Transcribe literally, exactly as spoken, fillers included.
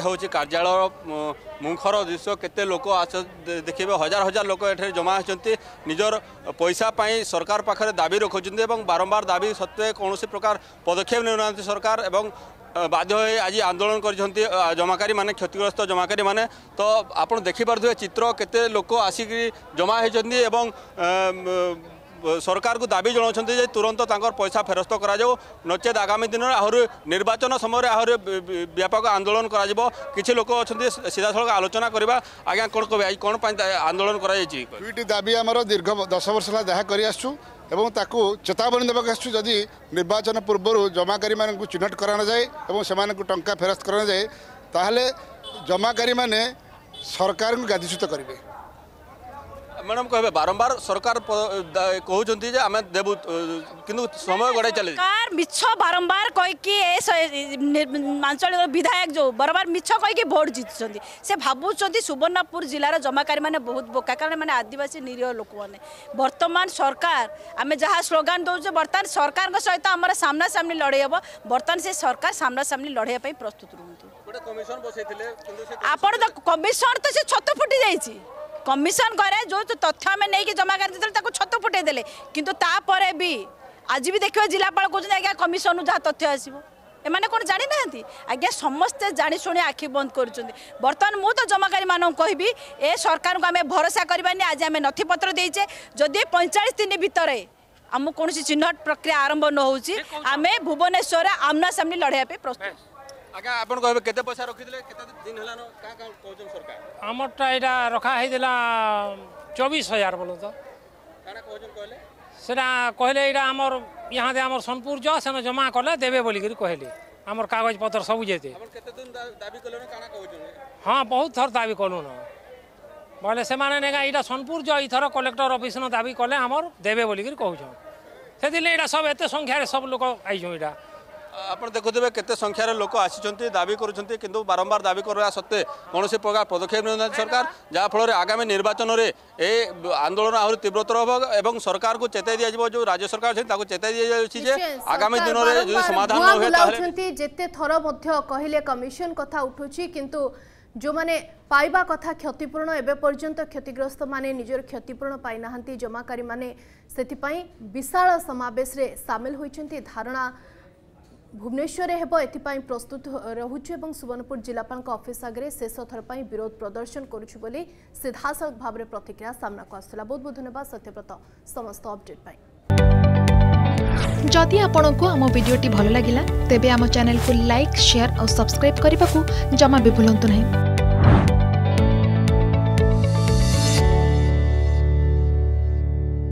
हूँ कार्यालय मुखर दृश्य केते लोक आस देखिए हजार हजार लोक ये जमा होती निजर पैसा सरकार पाखे दाबी रखुच्च बारंबार दाबी सत्वे कौन प्रकार पदक्षेप नहीं ना सरकार एवं बाध्य आज आंदोलन कर जमाकारी माने क्षतिग्रस्त जमाकारी माने तो आप देखिपे चित्र केते लोक आसिक जमा होती सरकार को दाबी जनावती जे तुरंत पैसा फेरस्त करा जाओ नचेत आगामी दिन आहरी निर्वाचन समय आहरी व्यापक आंदोलन करा किसी लोक अच्छा सीधा सड़क आलोचना करवा आज्ञा कौन कह कौन आंदोलन कर दाबी आमर दीर्घ दस वर्ष जहाँ करसु एवं ताकू चेतावनी देवाक आसु जदि निर्वाचन पूर्वर जमाकारी मानू चिन्हट कराना जाए और से टा फेरस्त कराना जाए ताहले जमाकारी माने सरकार को गादीच्युत करेंगे। मैडम कहे बारंबार सरकार कहते हैं आम देबू किंतु समय गड़े चले सरकार मिछ बारंबार कहीकि आंचलिक विधायक जो बारंबार मिछ कहीकि भोट जीतुंट से भावुंट सुवर्णपुर जिलार जमाकारी मैंने बहुत बोका कारण मैंने आदिवासी निरीह लोक मैंने बर्तमान सरकार आम जहाँ स्लोगान दौचे बर्तमान सरकार सहित आमर सामना सामने लड़े हे बर्तमान से सरकार सामना सामने लड़ाई प्रस्तुत रुहतु आपण तो कमिशन तो से छत फुटी जाइए कमिशन करे जो तो तथ्य आम नहीं जमाकारी देते छत फुटे देले किंतु तापर भी आज भी देखिए जिलापाल कहते हैं कमिशन जहाँ तथ्य आसो एमाने कौन जानी ना आज्ञा समस्ते जाशुणी आखि बंद करतमान मु तो जमाकारी मान कहि ए सरकार को आम भरोसा करवानी आज आम नथिपत्र देचे जदि पैंचाश दिन भितर आम कौन चिन्हट प्रक्रिया आरंभ न हो आम भुवनेश्वर आमना सामने लड़ाई प्रस्तुत आगा आपन कहबे केते पैसा रखि दिले केते दिन हला न का का कहजन सरकार हमरटा एटा रखा हेदिला चौबीस हज़ार बोल तो काना कहजन कहले सेना कहले एटा हमर यहां दे हमर सोनपुर जो सेना जमा करले देबे बोली करी कहले हमर कागज पत्र सब जेते हमर केते दिन दाबी करलो न काना कहजन हां बहुत थर दाबी करलो न बोले से माने नेगा एटा सोनपुर जो इथरो कलेक्टर ऑफिस न दाबी करले हमर देबे बोली करी कहू छ सेदिले एटा सब एते संख्या रे सब लोग आइ जो एटा आप देखुए केते संख्यार लोक आसी दाबी करुँच किंतु बारंबार दाबी करवा सत्वे कौन प्रकार पदक्षेप नहीं सरकार जहाँफल आगामी निर्वाचन में ए आंदोलन आहरी तीव्रतर हम सरकार को चेताई दिया जो राज्य सरकार चेताई दी जाए आगामी दिन में समाधान जिते थर कहले कमिशन कथा उठू किंतु जो माने पाइबा कथा क्षतिपूरण एवं पर्यंत क्षतिग्रस्त माने निजर क्षतिपूरण पाई नाहंती जमाकारी माने सेथिपई विशाल समावेश रे शामिल होइचंती धारणा भुवनेश्वर हेब एथिपाई प्रस्तुत रहुचे एवं सुवर्णपुर जिलापाल ऑफिस आगे शेष थरपाई विरोध प्रदर्शन करुछु बोली सीधासख भाव में प्रतिक्रिया सामना को आसला। बहुत बहुत धन्यवाद सत्यव्रत समस्त अपडेट पाई। जदि आपण को आम भिडियोटी भल लगा तेब आम चैनल को लाइक शेयर और सब्सक्राइब करने को जमा भी भूलु नहीं।